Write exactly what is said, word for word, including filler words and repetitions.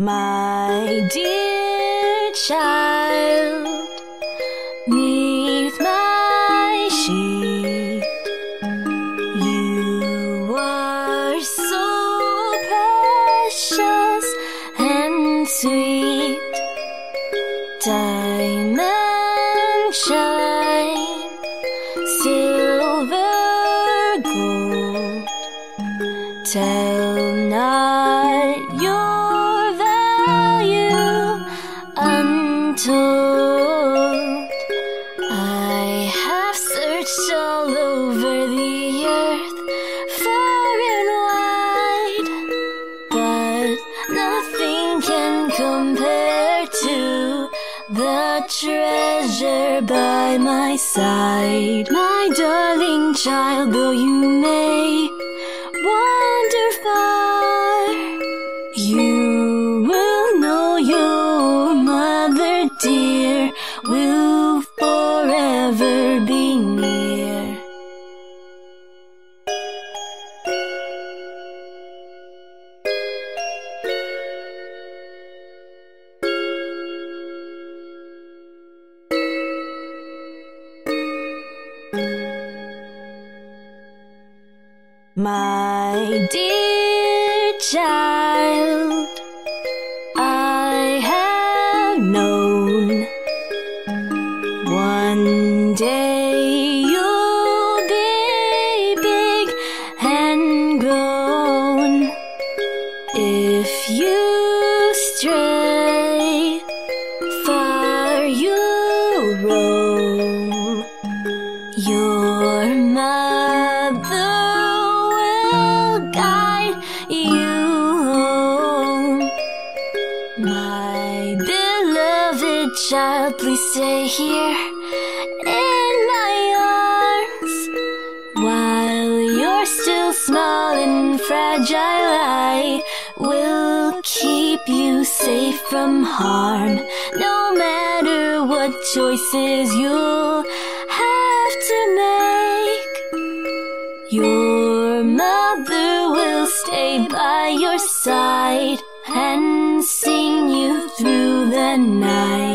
My dear child, neath my sheet you are so precious and sweet. Diamond shine, silver gold, tell not your untold. I have searched all over the earth, far and wide, but nothing can compare to the treasure by my side. My darling child, though you may wander far, you will know your mother dear will forever be near. My dear child, one day you'll be big and grown. If you stray far, you'll roam. Your mother will guide you home. My beloved child, please stay here in my arms. While you're still small and fragile, I will keep you safe from harm. No matter what choices you'll have to make, your mother will stay by your side and sing you through the night.